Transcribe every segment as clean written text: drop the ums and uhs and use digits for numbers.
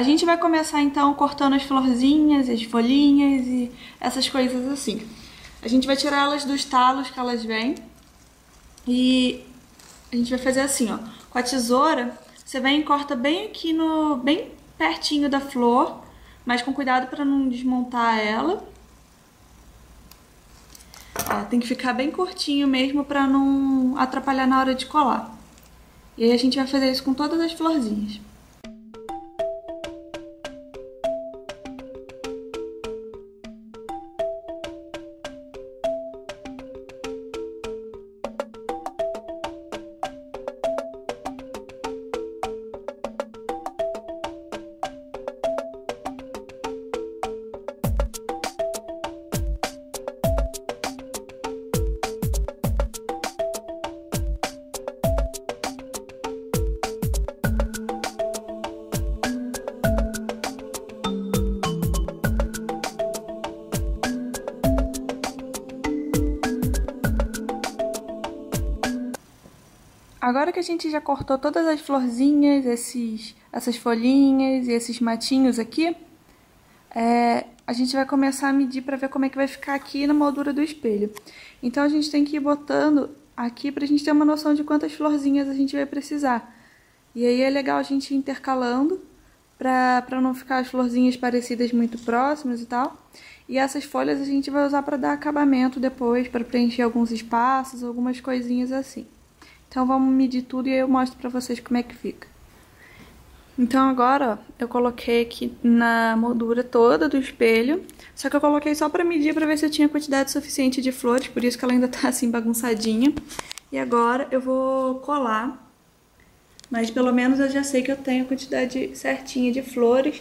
A gente vai começar então cortando as florzinhas, as folhinhas e essas coisas assim. A gente vai tirar elas dos talos que elas vêm e a gente vai fazer assim, ó. Com a tesoura, você vem e corta bem aqui no... bem pertinho da flor, mas com cuidado para não desmontar ela. Ó, tem que ficar bem curtinho mesmo para não atrapalhar na hora de colar. E aí a gente vai fazer isso com todas as florzinhas. Agora que a gente já cortou todas as florzinhas, essas folhinhas e esses matinhos aqui, a gente vai começar a medir para ver como é que vai ficar aqui na moldura do espelho. Então a gente tem que ir botando aqui para a gente ter uma noção de quantas florzinhas a gente vai precisar. E aí é legal a gente ir intercalando para não ficar as florzinhas parecidas muito próximas e tal. E essas folhas a gente vai usar para dar acabamento depois, para preencher alguns espaços, algumas coisinhas assim. Então vamos medir tudo e aí eu mostro pra vocês como é que fica. Então agora, ó, eu coloquei aqui na moldura toda do espelho. Só que eu coloquei só pra medir, pra ver se eu tinha quantidade suficiente de flores. Por isso que ela ainda tá assim bagunçadinha. E agora eu vou colar. Mas pelo menos eu já sei que eu tenho a quantidade certinha de flores.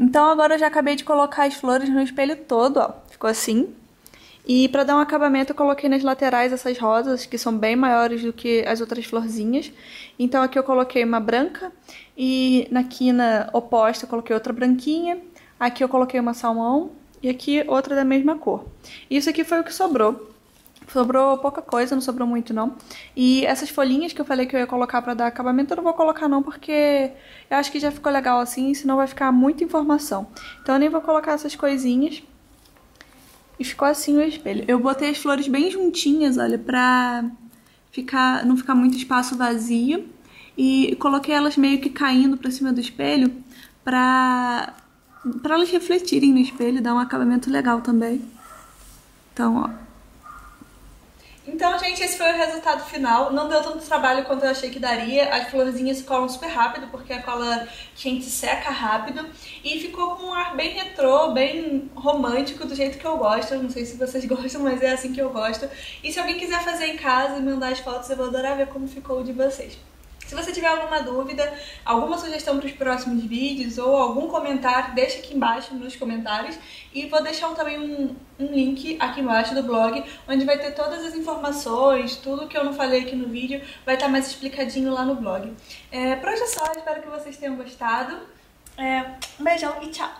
Então agora eu já acabei de colocar as flores no espelho todo, ó, ficou assim. E pra dar um acabamento eu coloquei nas laterais essas rosas, que são bem maiores do que as outras florzinhas. Então aqui eu coloquei uma branca e na quina oposta eu coloquei outra branquinha. Aqui eu coloquei uma salmão e aqui outra da mesma cor. Isso aqui foi o que sobrou. Sobrou pouca coisa, não sobrou muito não. E essas folhinhas que eu falei que eu ia colocar pra dar acabamento, eu não vou colocar não, porque eu acho que já ficou legal assim, senão vai ficar muita informação. Então eu nem vou colocar essas coisinhas. E ficou assim o espelho. Eu botei as flores bem juntinhas, olha, pra ficar, não ficar muito espaço vazio. E coloquei elas meio que caindo pra cima do espelho, pra elas refletirem no espelho, dar um acabamento legal também. Então, ó. Então, gente, esse foi o resultado final. Não deu tanto trabalho quanto eu achei que daria. As florzinhas colam super rápido, porque a cola quente seca rápido. E ficou com um ar bem retrô, bem romântico, do jeito que eu gosto. Eu não sei se vocês gostam, mas é assim que eu gosto. E se alguém quiser fazer em casa e mandar as fotos, eu vou adorar ver como ficou o de vocês. Se você tiver alguma dúvida, alguma sugestão para os próximos vídeos ou algum comentário, deixa aqui embaixo nos comentários. E vou deixar também um link aqui embaixo do blog, onde vai ter todas as informações, tudo que eu não falei aqui no vídeo, vai estar mais explicadinho lá no blog. Por hoje é só, espero que vocês tenham gostado. Um beijão e tchau!